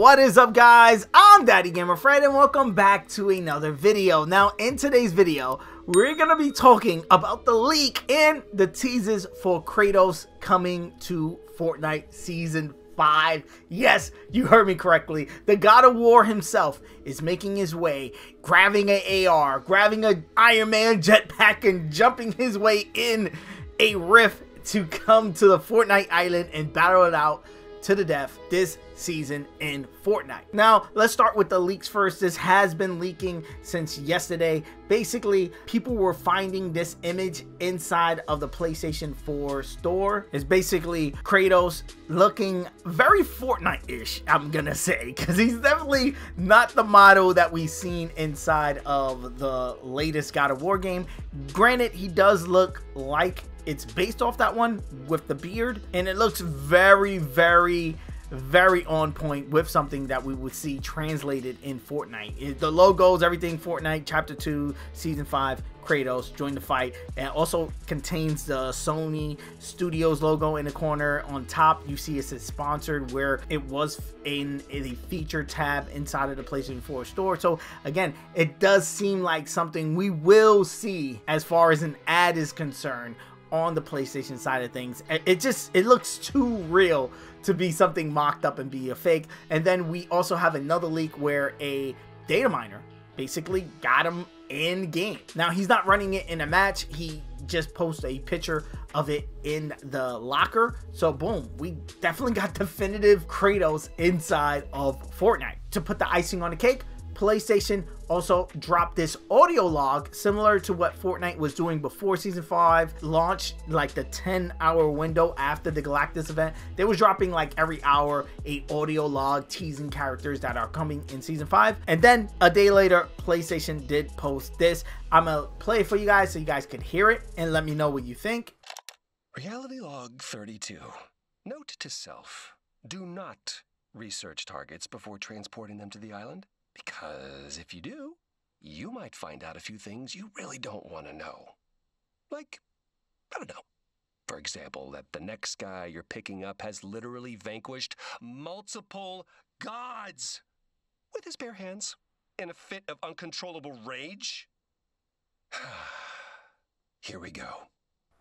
What is up, guys? I'm Daddy Gamer Fred and welcome back to another video. Now in today's video we're gonna be talking about the leak and the teases for Kratos coming to Fortnite season 5. Yes, you heard me correctly. The God of War himself is making his way, grabbing an AR, grabbing an Iron Man jetpack, and jumping his way in a rift to come to the Fortnite island and battle it out to the death this season in Fortnite. Now let's start with the leaks first. This has been leaking since yesterday. Basically, people were finding this image inside of the PlayStation 4 store. It's basically Kratos looking very Fortnite-ish, I'm gonna say, because he's definitely not the model that we've seen inside of the latest God of War game. Granted, he does look like it's based off that one with the beard, and it looks very, very, very on point with something that we would see translated in Fortnite. The logos, everything, Fortnite Chapter 2, Season 5, Kratos, join the fight. And also contains the Sony Studios logo in the corner. On top, you see it says sponsored, where it was in the feature tab inside of the PlayStation 4 store. So again, it does seem like something we will see as far as an ad is concerned on the PlayStation side of things. It looks too real to be something mocked up and be a fake. And then we also have another leak where a data miner basically got him in game. Now he's not running it in a match, he just posts a picture of it in the locker. So boom, we definitely got definitive Kratos inside of Fortnite. To put the icing on the cake, PlayStation also dropped this audio log similar to what Fortnite was doing before Season 5 launched, like the 10-hour window after the Galactus event. They was dropping like every hour a audio log teasing characters that are coming in Season 5. And then a day later, PlayStation did post this. I'm gonna play it for you guys so you guys can hear it and let me know what you think. Reality log 32. Note to self, do not research targets before transporting them to the island. Because if you do, you might find out a few things you really don't want to know. Like, I don't know, for example, that the next guy you're picking up has literally vanquished multiple gods with his bare hands in a fit of uncontrollable rage. Here we go.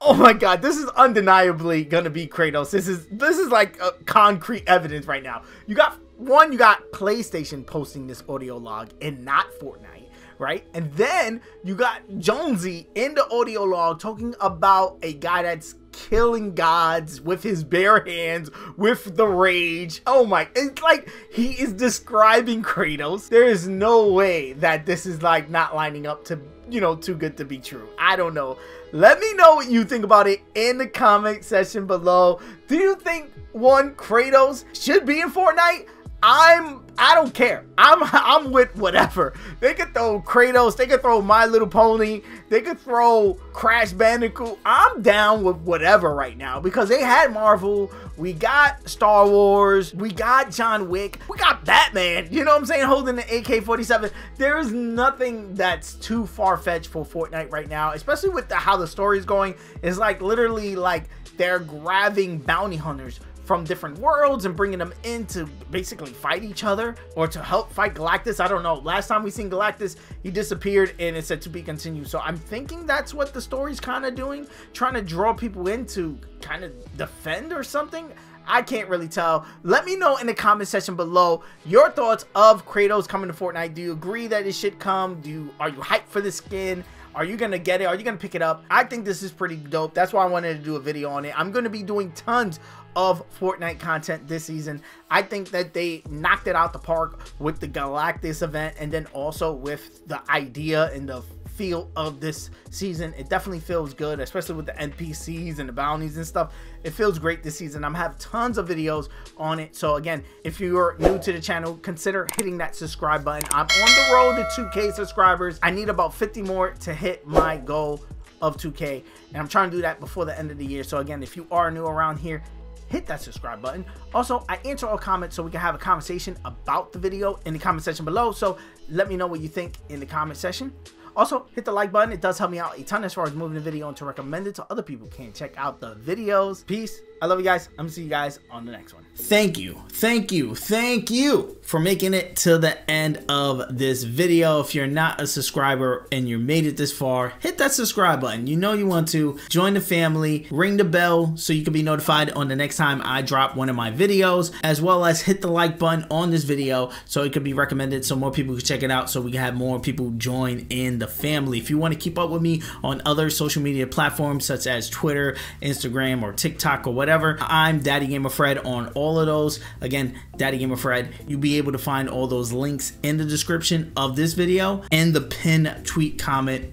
Oh my God, this is undeniably gonna be Kratos. This is like concrete evidence right now. You got one, you got PlayStation posting this audio log and not Fortnite, right? And then you got Jonesy in the audio log talking about a guy that's killing gods with his bare hands with the rage. Oh my, it's like he is describing Kratos. There is no way that this is like not lining up to, you know, too good to be true. I don't know. Let me know what you think about it in the comment section below. Do you think Kratos should be in Fortnite? I don't care. I'm with whatever. They could throw Kratos, they could throw My Little Pony, they could throw Crash Bandicoot. I'm down with whatever right now because they had Marvel, we got Star Wars, we got John Wick, we got Batman, you know what I'm saying, holding the AK-47. There is nothing that's too far-fetched for Fortnite right now, especially with how the story is going. It's like literally like they're grabbing bounty hunters from different worlds and bringing them in to basically fight each other or to help fight Galactus. I don't know. Last time we seen Galactus, he disappeared and it said to be continued. So I'm thinking that's what the story's kind of doing, trying to draw people in to kind of defend or something. I can't really tell. Let me know in the comment section below your thoughts of Kratos coming to Fortnite. Do you agree that it should come? Are you hyped for the skin? Are you gonna get it? Are you gonna pick it up? I think this is pretty dope. That's why I wanted to do a video on it. I'm gonna be doing tons of Fortnite content this season. I think that they knocked it out the park with the Galactus event and then also with the idea and the feel of this season. It definitely feels good, especially with the NPCs and the bounties and stuff. It feels great this season. I'm have tons of videos on it. So again, if you're new to the channel, consider hitting that subscribe button. I'm on the road to 2K subscribers. I need about 50 more to hit my goal of 2K, and I'm trying to do that before the end of the year. So again, if you are new around here, hit that subscribe button. Also, I answer all comments so we can have a conversation about the video in the comment section below. So let me know what you think in the comment section. Also, hit the like button. It does help me out a ton as far as moving the video and to recommend it to other people who can check out the videos. Peace. I love you guys. I'm gonna see you guys on the next one. Thank you, thank you, thank you for making it to the end of this video. If you're not a subscriber and you made it this far, hit that subscribe button. You know you want to. Join the family, ring the bell so you can be notified on the next time I drop one of my videos, as well as hit the like button on this video so it could be recommended so more people can check it out, so we can have more people join in the family. If you want to keep up with me on other social media platforms such as Twitter, Instagram, or TikTok, or whatever, I'm Daddy Gamer Fred on all of those. Again, Daddy Gamer Fred. You'll be able to find all those links in the description of this video and the pinned tweet comment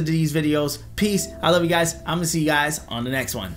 these videos. Peace. I love you guys. I'm gonna see you guys on the next one.